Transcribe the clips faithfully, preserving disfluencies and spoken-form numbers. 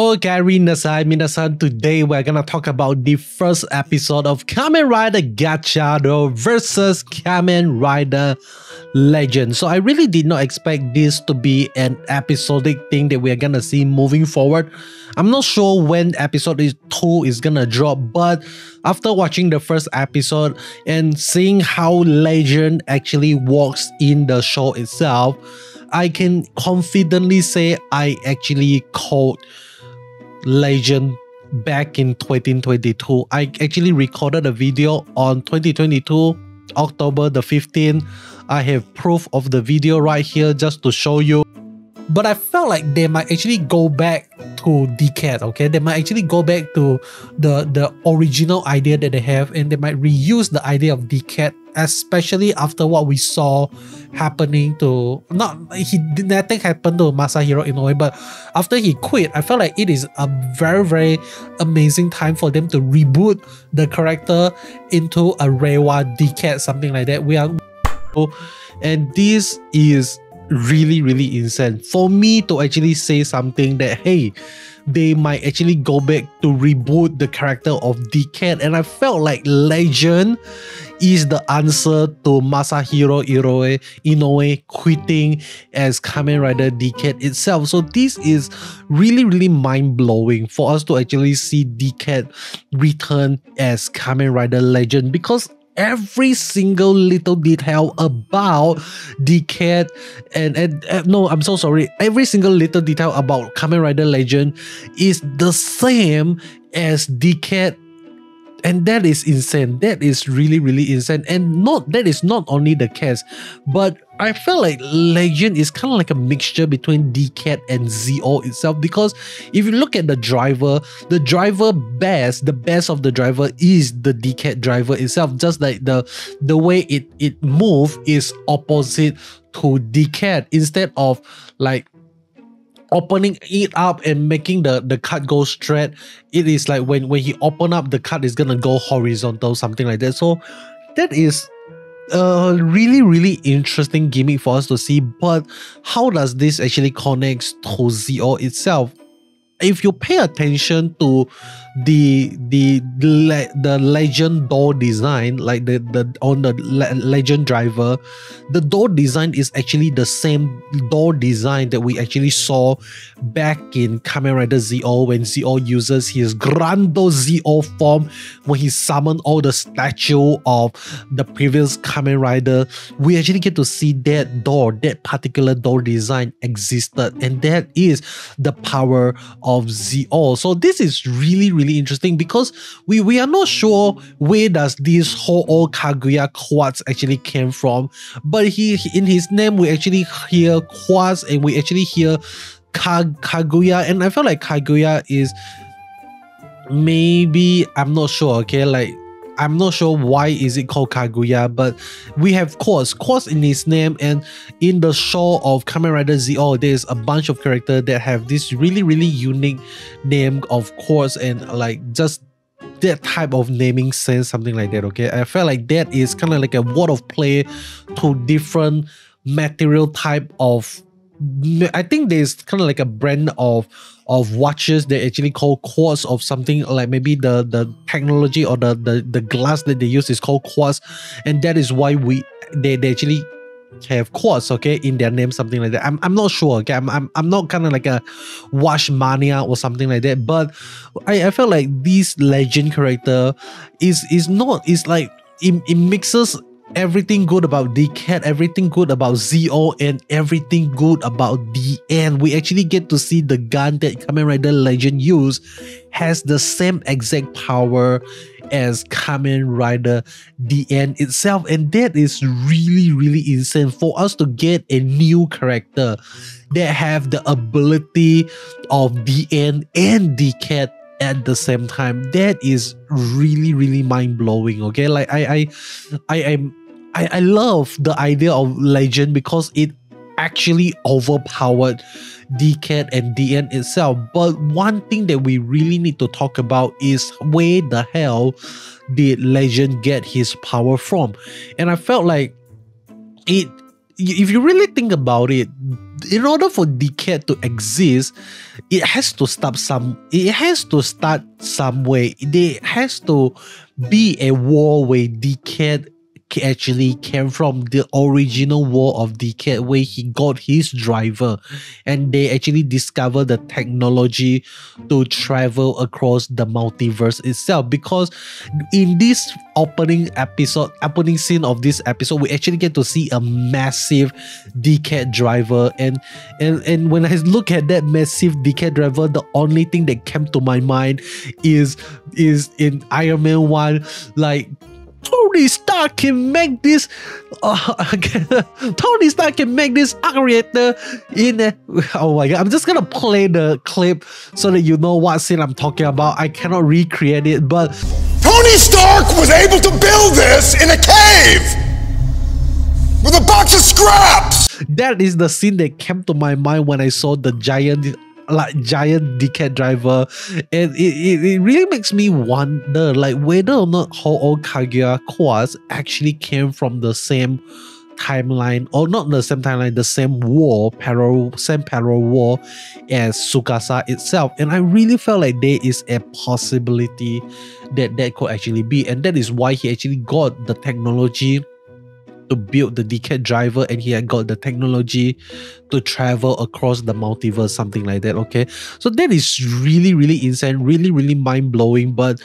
Or Gary Nasai Minasan. Today we're gonna talk about the first episode of Kamen Rider Gotchard versus Kamen Rider Legend. So I really did not expect this to be an episodic thing that we're gonna see moving forward. I'm not sure when episode two is gonna drop, but after watching the first episode and seeing how Legend actually works in the show itself, I can confidently say I actually called Legend back in twenty twenty-two. I actually recorded a video on twenty twenty-two, October the fifteenth. I have proof of the video right here just to show you. But I felt like they might actually go back to Decade, okay? They might actually go back to the, the original idea that they have, and they might reuse the idea of Decade, especially after what we saw happening to... Not, he, nothing happened to Masahiro Inoue, but after he quit, I felt like it is a very, very amazing time for them to reboot the character into a Reiwa Decade, something like that. We are... And this is... really really insane for me to actually say something that, hey, they might actually go back to reboot the character of Decade, and I felt like Legend is the answer to Masahiro Inoue, Inoue quitting as Kamen Rider Decade itself. So this is really really mind-blowing for us to actually see Decade return as Kamen Rider Legend, because every single little detail about Decade and, and, and no, I'm so sorry. Every single little detail about Kamen Rider Legend is the same as Decade, and that is insane. That is really, really insane. And not that is not only the case, but I felt like Legend is kind of like a mixture between Decade and Z O itself, because if you look at the driver, the driver best, the best of the driver is the Decade driver itself. Just like the the way it it moves is opposite to Decade. Instead of like opening it up and making the, the cut go straight, it is like when, when he open up, the cut is gonna go horizontal, something like that. So that is a really, really interesting gimmick for us to see. But how does this actually connect to Z O itself? If you pay attention to the the the, the Legend door design, like the, the on the le Legend driver, the door design is actually the same door design that we actually saw back in Kamen Rider Z O when Z O uses his Grando Z O form, when he summoned all the statue of the previous Kamen Rider. We actually get to see that door, that particular door design existed, and that is the power of of Z O. So this is really really interesting, because we we are not sure where does this Houou Kaguya Quartz actually came from, but he in his name we actually hear Quartz, and we actually hear Kag Kaguya, and I feel like Kaguya is maybe, I'm not sure, okay, like I'm not sure why is it called Kaguya, but we have Quartz, Quartz in his name. And in the show of Kamen Rider Z O, there's a bunch of characters that have this really, really unique name of Quartz, and like just that type of naming sense, something like that, okay? I felt like that is kind of like a word of play to different material type of... I think there's kind of like a brand of of watches they actually call Quartz, of something like maybe the the technology or the the, the glass that they use is called Quartz, and that is why we they, they actually have Quartz, okay, in their name, something like that. I'm, I'm not sure, okay. I'm I'm, I'm not kind of like a watch mania or something like that, but I, I felt like this Legend character is is not it's like it, it mixes everything good about Decade, everything good about Z O, and everything good about D N. We actually get to see the gun that Kamen Rider Legend used has the same exact power as Kamen Rider D N itself, and that is really really insane for us to get a new character that have the ability of D N and Decade at the same time. That is really really mind-blowing, okay? Like I I I am I, I love the idea of Legend, because it actually overpowered Decade and D N itself. But one thing that we really need to talk about is where the hell did Legend get his power from? And I felt like it, if you really think about it, in order for Decade to exist, it has to start some. It has to start somewhere. There has to be a war where Decade actually came from, the original war of Decade, where he got his driver, and they actually discovered the technology to travel across the multiverse itself. Because in this opening episode, opening scene of this episode, we actually get to see a massive Decade driver, and and and when I look at that massive Decade driver, the only thing that came to my mind is is in Iron Man one, like, Tony Stark can make this. Uh, Tony Stark can make this arc reactor in. A, oh my god! I'm just gonna play the clip so that you know what scene I'm talking about. I cannot recreate it, but Tony Stark was able to build this in a cave with a box of scraps. That is the scene that came to my mind when I saw the giant, like giant Decade driver, and it, it, it really makes me wonder, like, whether or not Houou Kaguya Quartz actually came from the same timeline, or not the same timeline, the same war, parallel, same parallel war as Tsukasa itself. And I really felt like there is a possibility that that could actually be, and that is why he actually got the technology to build the Decade driver, and he had got the technology to travel across the multiverse, something like that. Okay, so that is really, really insane, really, really mind-blowing. But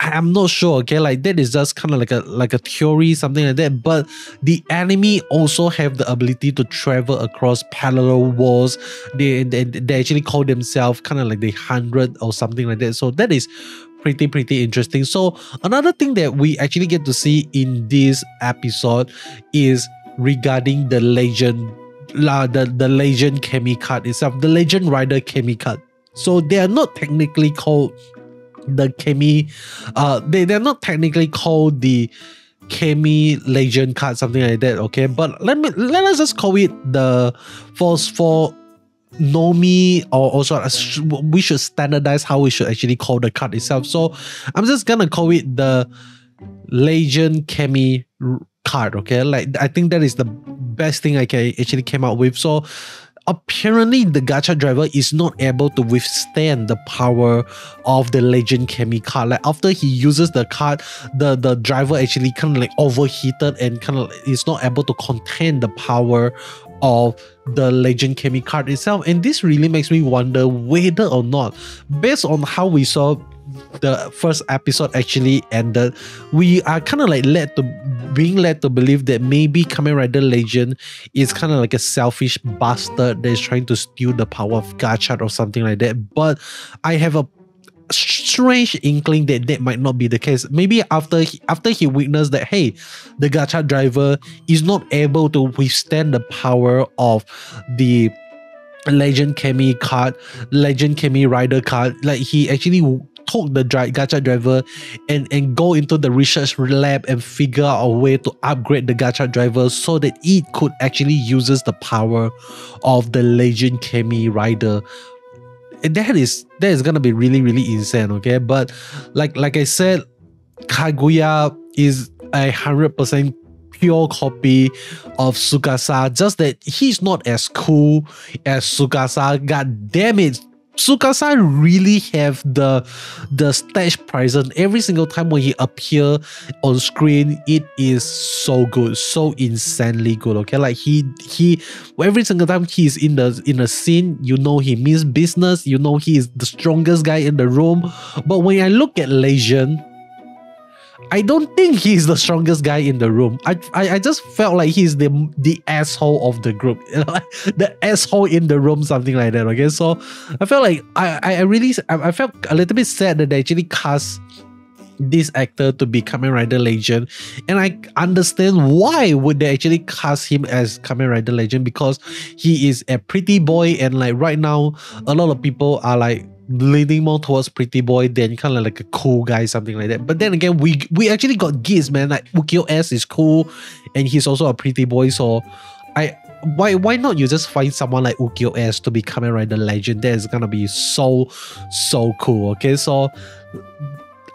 I'm not sure, okay, like that is just kind of like a like a theory, something like that. But the enemy also have the ability to travel across parallel walls. They they, they actually call themselves kind of like the Hundred or something like that. So that is pretty, pretty interesting. So another thing that we actually get to see in this episode is regarding the legend, uh, the, the legend Kami card itself, the Legend Rider Kami card. So they are not technically called the Kami, uh, they, they're not technically called the Kami Legend card, something like that, okay? But let me, let us just call it the Force four Nomi, or also we should standardize how we should actually call the card itself. So I'm just gonna call it the Legend Kami card, okay? Like, I think that is the best thing I can actually came up with. So apparently the gacha driver is not able to withstand the power of the Legend Kami card. Like, after he uses the card, the, the driver actually kind of like overheated and kind of is not able to contain the power of the Legend Kami card itself. And this really makes me wonder whether or not, based on how we saw the first episode actually ended, we are kind of like led to being led to believe that maybe Kamen Rider Legend is kind of like a selfish bastard that is trying to steal the power of Gotchard or something like that. But I have a strange inkling that that might not be the case. Maybe after he, after he witnessed that, hey, the gacha driver is not able to withstand the power of the Legend Kami card, Legend Kami Rider card, like he actually took the dry, gacha driver and, and go into the research lab and figure out a way to upgrade the gacha driver so that it could actually uses the power of the Legend Kami Rider. And that is that is gonna be really, really insane, okay? But like like I said, Kaguya is a hundred percent pure copy of Tsukasa, just that he's not as cool as Tsukasa. God damn it, Tsukasa really have the the stage presence every single time when he appear on screen. It is so good, so insanely good. Okay, like he he every single time he's in the in a scene, you know he means business. You know he is the strongest guy in the room. But when I look at Legend, I don't think he's the strongest guy in the room. I I, I just felt like he's the the asshole of the group, the asshole in the room, something like that. Okay, so I felt like I I really I felt a little bit sad that they actually cast this actor to be Kamen Rider Legend, and I understand why would they actually cast him as Kamen Rider Legend, because he is a pretty boy, and like right now a lot of people are like leaning more towards pretty boy than kind of like a cool guy, something like that. But then again, we we actually got gigs, man. Like Ukiyo Ace is cool, and he's also a pretty boy. So I why why not you just find someone like Ukiyo Ace to be Kamen Rider Legend? That is gonna be so so cool. Okay, so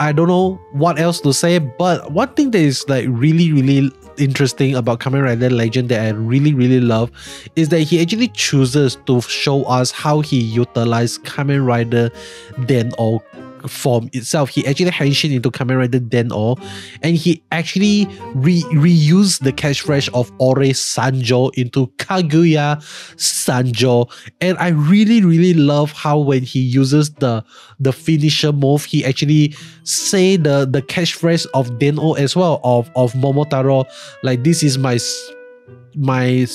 I don't know what else to say, but one thing that is like really really interesting about Kamen Rider Legend that I really really love is that he actually chooses to show us how he utilized Kamen Rider Den-O form itself. He actually henching into Kamen Rider Den-O, and he actually re reused the catchphrase of Ore Sanjo into Kaguya Sanjo. And I really really love how when he uses the the finisher move, he actually say the the catchphrase of Den-O as well, of of Momotaro, like, this is my my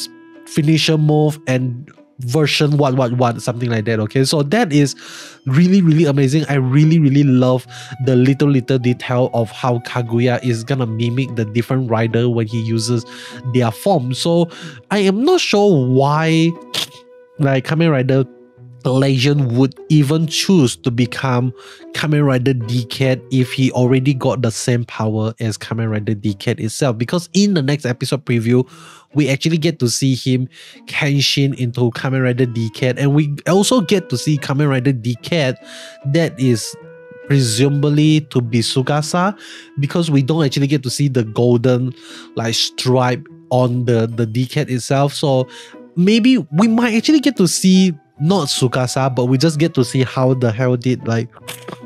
finisher move and version what what what something like that. Okay, so that is really really amazing. I really really love the little little detail of how Kaguya is gonna mimic the different rider when he uses their form. So I am not sure why, like, Kamen Rider Legend would even choose to become Kamen Rider Decade if he already got the same power as Kamen Rider Decade itself, because in the next episode preview we actually get to see him henshin into Kamen Rider Decade, and we also get to see Kamen Rider Decade that is presumably to be Tsukasa, because we don't actually get to see the golden like stripe on the the Decade itself. So maybe we might actually get to see not Tsukasa, but we just get to see how the hell did like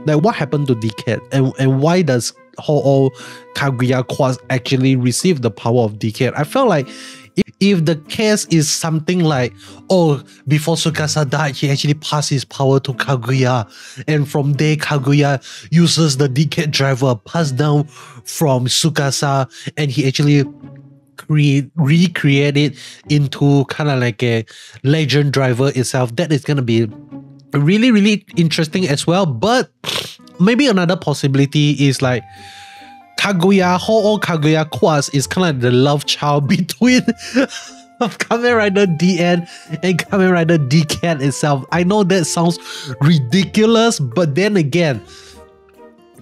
like what happened to Decade, and and why does Houou Kaguya Quartz actually receive the power of Decade. I felt like if, if the case is something like, oh, before Tsukasa died he actually passed his power to Kaguya, and from there Kaguya uses the Decade driver passed down from Tsukasa, and he actually Re recreate it into kind of like a legend driver itself. That is gonna be really really interesting as well. But maybe another possibility is like Kaguya, Houou Kaguya Quartz is kind of like the love child between of Kamen Rider D N and Kamen Rider Decade itself. I know that sounds ridiculous, but then again,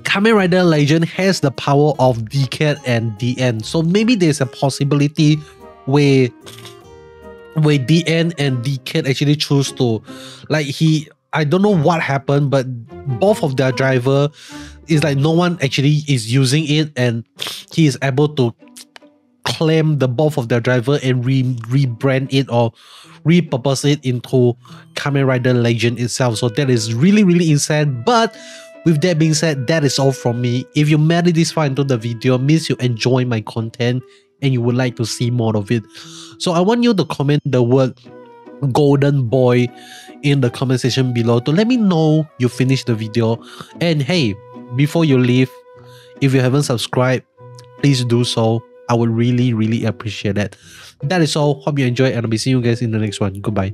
Kamen Rider Legend has the power of Decade and D N, so maybe there's a possibility where where D N and Decade actually choose to, like, he I don't know what happened, but both of their driver is like no one actually is using it, and he is able to claim the both of their driver and re rebrand it or repurpose it into Kamen Rider Legend itself. So that is really really insane. But with that being said, that is all from me. If you made it this far into the video, means you enjoy my content and you would like to see more of it. So I want you to comment the word golden boy in the comment section below to let me know you finished the video. And hey, before you leave, if you haven't subscribed, please do so. I would really, really appreciate that. That is all. Hope you enjoy, and I'll be seeing you guys in the next one. Goodbye.